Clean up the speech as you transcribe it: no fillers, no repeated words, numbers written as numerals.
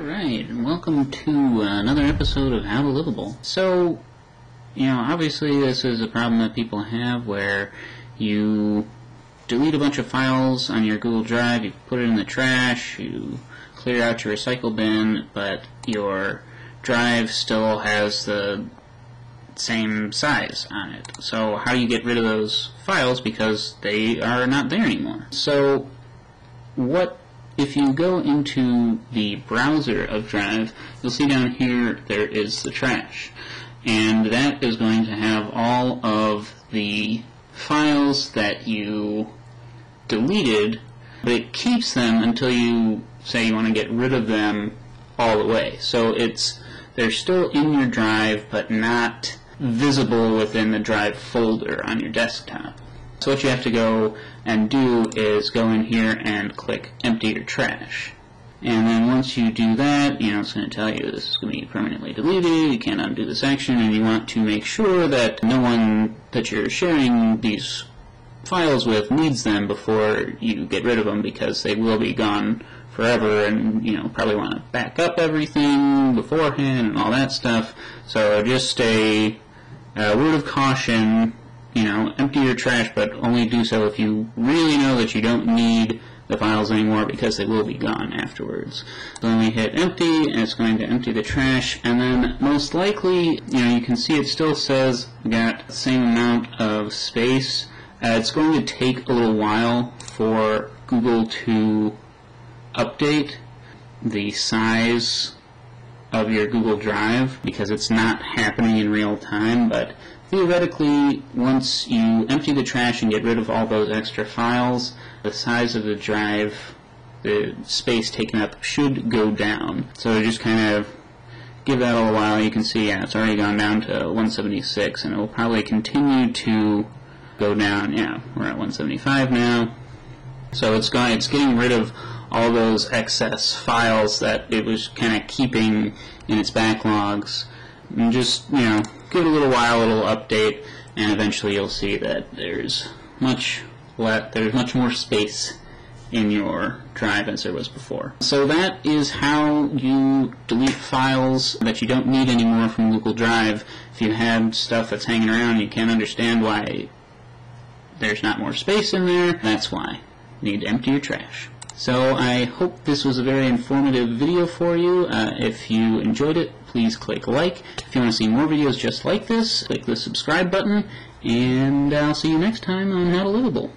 Alright, and welcome to another episode of How to Liveable. So, you know, obviously this is a problem that people have where you delete a bunch of files on your Google Drive, you put it in the trash, you clear out your recycle bin, but your drive still has the same size on it. So how do you get rid of those files because they are not there anymore? So if you go into the browser of Drive, you'll see down here there is the trash. And that is going to have all of the files that you deleted, but it keeps them until you say you want to get rid of them all the way. So they're still in your drive, but not visible within the drive folder on your desktop. So what you have to go and do is go in here and click empty your trash. And then once you do that, you know, it's going to tell you this is going to be permanently deleted, you can't undo this action, and you want to make sure that no one that you're sharing these files with needs them before you get rid of them, because they will be gone forever, and you know, probably want to back up everything beforehand and all that stuff. So just a word of caution, you know, empty your trash, but only do so if you really know that you don't need the files anymore, because they will be gone afterwards. So then we hit empty, and it's going to empty the trash, and then most likely, you know, you can see it still says we got the same amount of space. It's going to take a little while for Google to update the size of your Google Drive, because it's not happening in real time, but theoretically, once you empty the trash and get rid of all those extra files, the size of the drive, the space taken up, should go down. So just kind of give that a little while. You can see, yeah, it's already gone down to 176, and it will probably continue to go down. Yeah, we're at 175 now. So it's getting rid of all those excess files that it was kind of keeping in its backlogs. And just, you know, give it a little while, it'll update, and eventually you'll see that there's much more space in your drive as there was before. So that is how you delete files that you don't need anymore from Google Drive. If you have stuff that's hanging around and you can't understand why there's not more space in there, that's why. You need to empty your trash. So I hope this was a very informative video for you. If you enjoyed it, please click like. If you want to see more videos just like this, click the subscribe button, and I'll see you next time on How to Liveable.